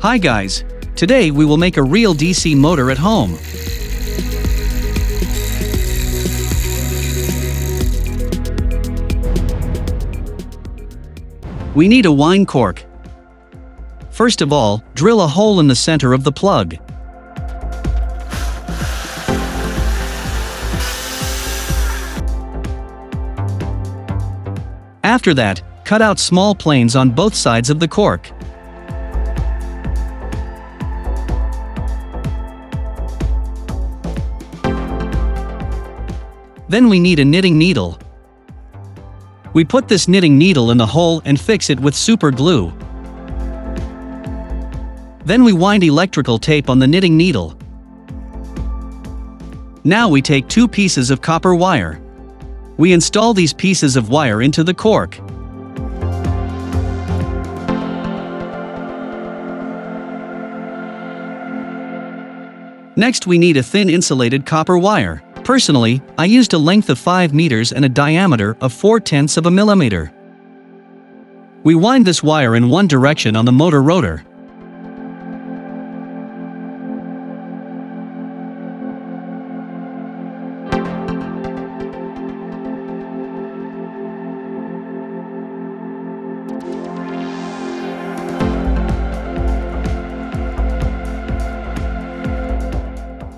Hi guys, today we will make a real DC motor at home. We need a wine cork. First of all, drill a hole in the center of the plug. After that, cut out small planes on both sides of the cork. Then we need a knitting needle. We put this knitting needle in the hole and fix it with super glue. Then we wind electrical tape on the knitting needle. Now we take two pieces of copper wire. We install these pieces of wire into the cork. Next we need a thin insulated copper wire. Personally, I used a length of 5 meters and a diameter of 0.4 millimeters. We wind this wire in one direction on the motor rotor.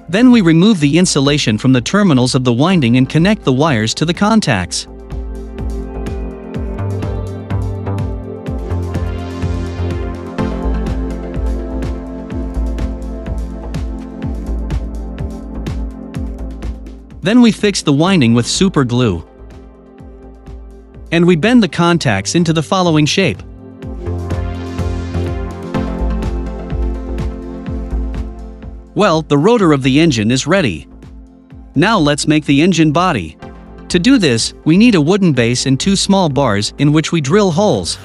Then we remove the insulation from the terminals of the winding and connect the wires to the contacts. Then we fix the winding with super glue. And we bend the contacts into the following shape. Well, the rotor of the engine is ready. Now let's make the engine body. To do this, we need a wooden base and two small bars in which we drill holes.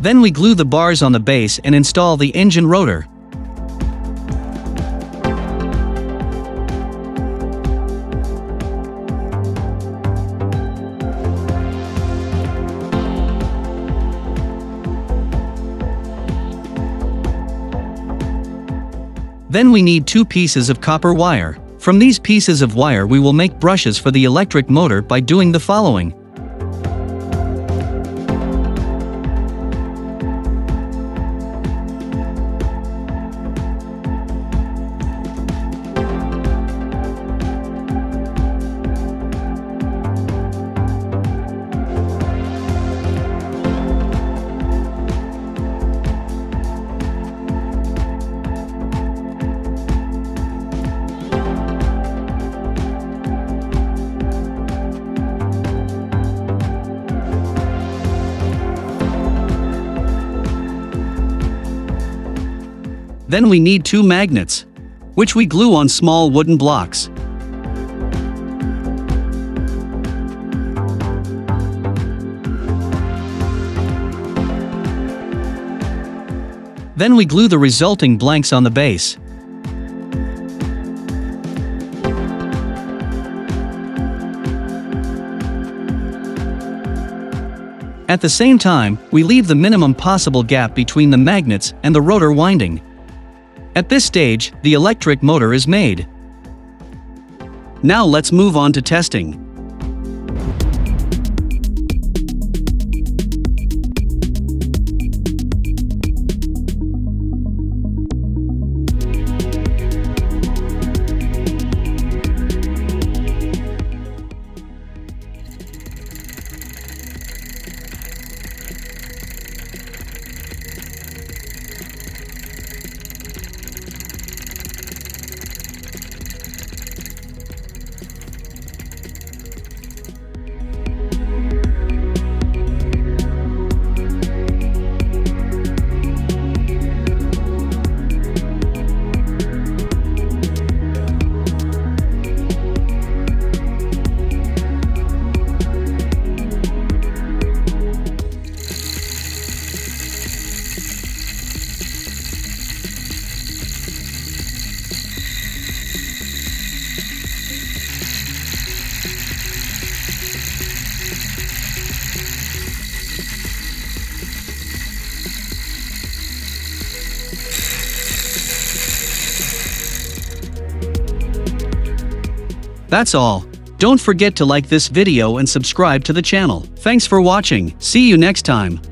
Then we glue the bars on the base and install the engine rotor. Then we need two pieces of copper wire. From these pieces of wire we will make brushes for the electric motor by doing the following. Then we need two magnets, which we glue on small wooden blocks. Then we glue the resulting blanks on the base. At the same time, we leave the minimum possible gap between the magnets and the rotor winding. At this stage, the electric motor is made. Now let's move on to testing. That's all. Don't forget to like this video and subscribe to the channel. Thanks for watching. See you next time.